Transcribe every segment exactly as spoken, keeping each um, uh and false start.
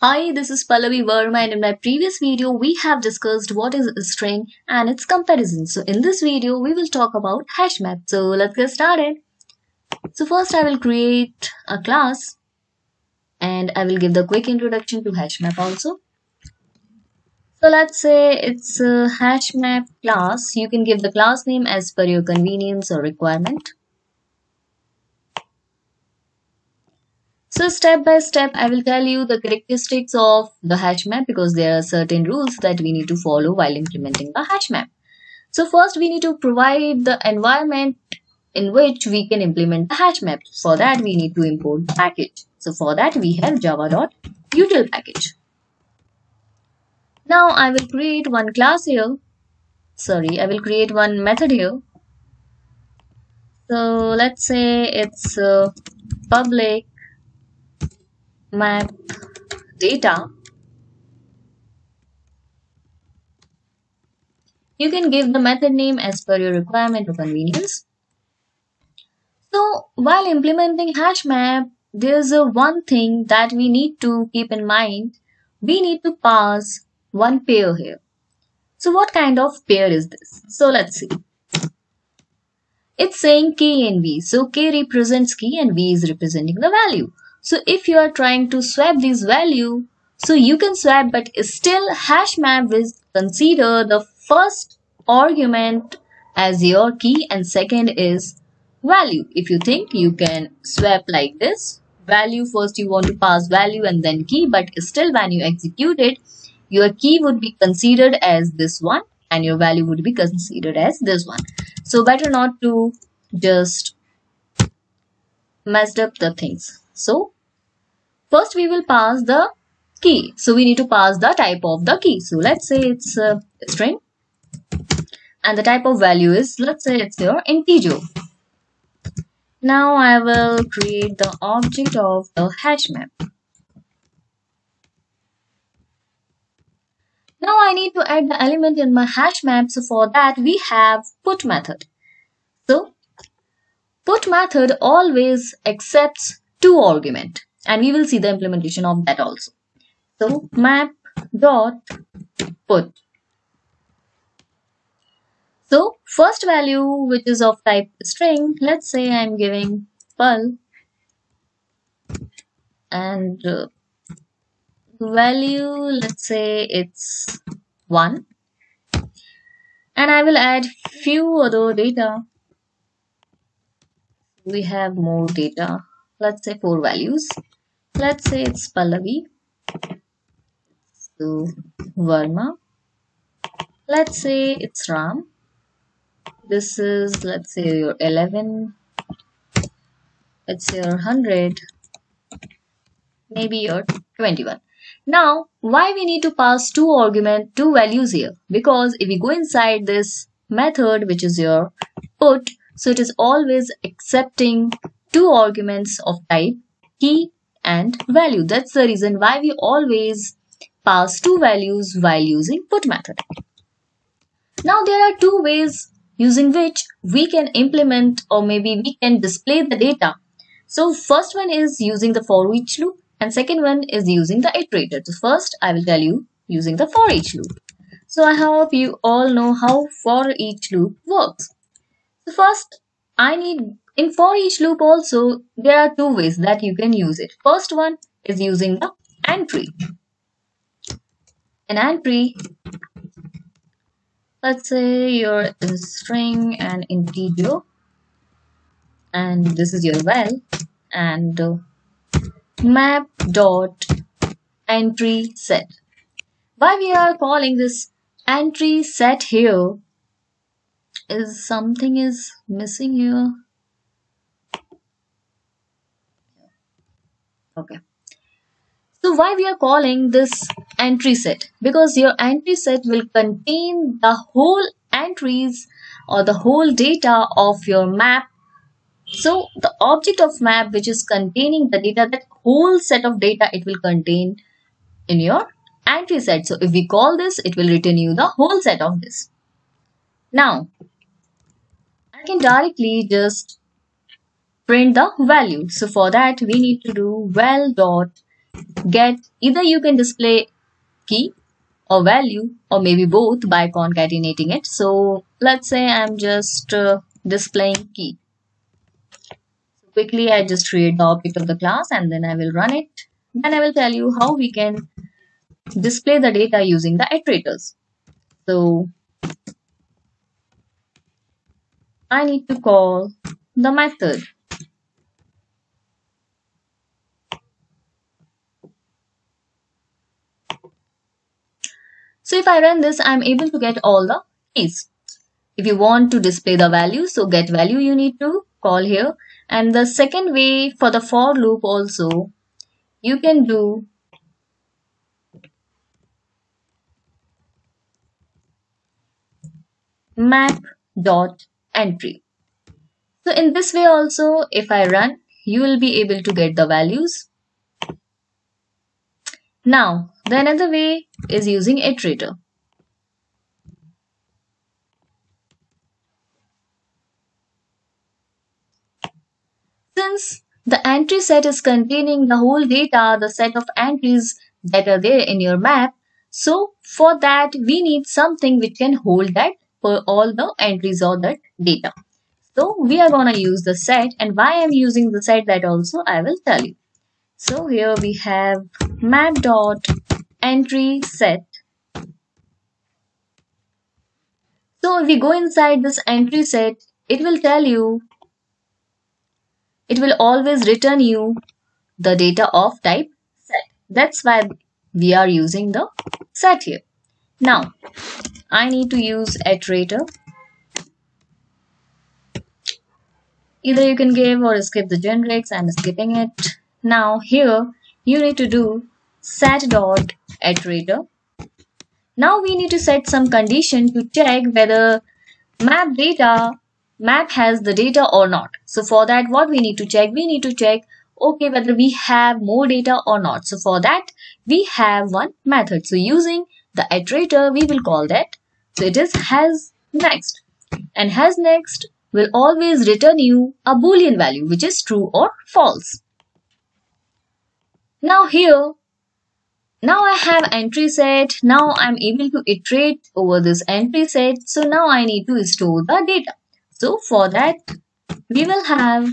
Hi, this is Pallavi Verma, and in my previous video we have discussed what is a string and its comparison. So in this video we will talk about HashMap. So let's get started. So first I will create a class and I will give the quick introduction to HashMap also. So let's say it's a HashMap class. You can give the class name as per your convenience or requirement. So step by step, I will tell you the characteristics of the HashMap because there are certain rules that we need to follow while implementing the HashMap. So first we need to provide the environment in which we can implement the HashMap. For that we need to import the package. So for that we have java.util package. Now I will create one class here. Sorry, I will create one method here. So let's say it's uh, public map data. You can give the method name as per your requirement or convenience. So while implementing HashMap, there's a one thing that we need to keep in mind. We need to pass one pair here. So what kind of pair is this? So let's see. It's saying k and v. So k represents key and v is representing the value. So if you are trying to swap these value, so you can swap, but still HashMap will consider the first argument as your key and second is value. If you think you can swap like this, value first you want to pass value and then key, but still when you execute it, your key would be considered as this one and your value would be considered as this one. So better not to just mess up the things. So first we will pass the key. So we need to pass the type of the key. So let's say it's a string and the type of value is, let's say it's your integer. Now I will create the object of the HashMap. Now I need to add the element in my HashMap. So for that we have put method. So put method always accepts two argument and we will see the implementation of that also. So map dot put. So first value which is of type string, let's say I'm giving Pal and uh, value, let's say it's one, and I will add few other data. We have more data. Let's say four values. Let's say it's Pallavi. So Verma. Let's say it's Ram. This is, let's say, your eleven. It's your one hundred. Maybe your twenty-one. Now, why we need to pass two argument, two values here? Because if we go inside this method, which is your put, so it is always accepting two arguments of type key and value. That's the reason why we always pass two values while using put method. Now there are two ways using which we can implement or maybe we can display the data. So first one is using the for each loop and second one is using the iterator. So first I will tell you using the for each loop. So I hope you all know how for each loop works. So first I need in for each loop also, there are two ways that you can use it. First one is using the AND tree. An AND tree, let's say your string and integer, and this is your val, and uh, map dot AND tree set. Why we are calling this AND tree set here is something is missing here. Okay, so why we are calling this entry set? Because your entry set will contain the whole entries or the whole data of your map. So the object of map which is containing the data, that whole set of data it will contain in your entry set. So if we call this, it will return you the whole set of this. Now, I can directly just print the value. So for that we need to do val dot get. Either you can display key or value or maybe both by concatenating it. So let's say I'm just uh, displaying key. So quickly I just create the object of the class and then I will run it. Then I will tell you how we can display the data using the iterators. So I need to call the method. So if I run this, I'm able to get all the keys. If you want to display the value, so get value you need to call here. And the second way for the for loop also, you can do map dot entry. So in this way also, if I run, you will be able to get the values. Now, the another way is using iterator. Since the entry set is containing the whole data, the set of entries that are there in your map, so for that we need something which can hold that for all the entries or that data. So we are gonna use the set, and why I'm using the set that also I will tell you. So here we have map dot entry set. So if we go inside this entry set, it will tell you, it will always return you the data of type set. That's why we are using the set here. Now I need to use iterator. Either you can give or skip the generics. I'm skipping it. Now here you need to do set.iterator. Now we need to set some condition to check whether map data, map has the data or not. So for that, what we need to check? We need to check, okay, whether we have more data or not. So for that, we have one method. So using the iterator, we will call that. So it is has next, and has next will always return you a Boolean value which is true or false. Now here, now I have entry set. Now I'm able to iterate over this entry set. So now I need to store the data. So for that, we will have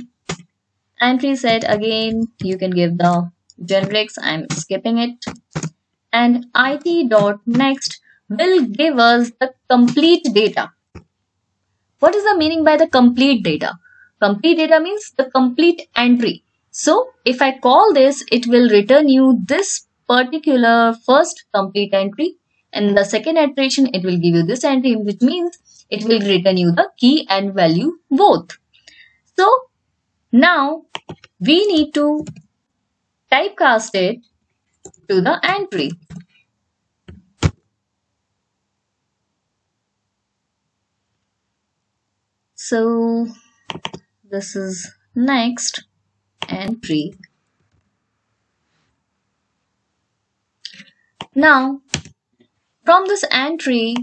entry set again. You can give the generics. I'm skipping it. And it.next will give us the complete data. What is the meaning by the complete data? Complete data means the complete entry. So if I call this, it will return you this particular first complete entry, and the second iteration it will give you this entry, which means it will return you the key and value both. So now we need to typecast it to the entry. So this is next entry. Now from this entry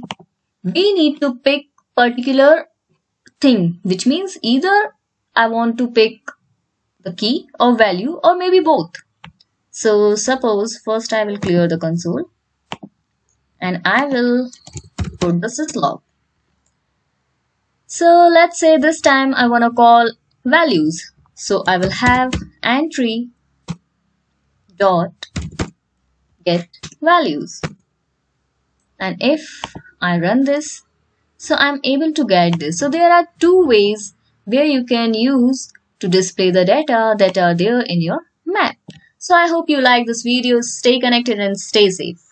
we need to pick particular thing, which means either I want to pick the key or value or maybe both. So suppose first I will clear the console and I will put the syslog. So let's say this time I want to call values. So I will have entry dot get values, and if I run this, so I'm able to get this. So there are two ways where you can use to display the data that are there in your map. So I hope you like this video. Stay connected and stay safe.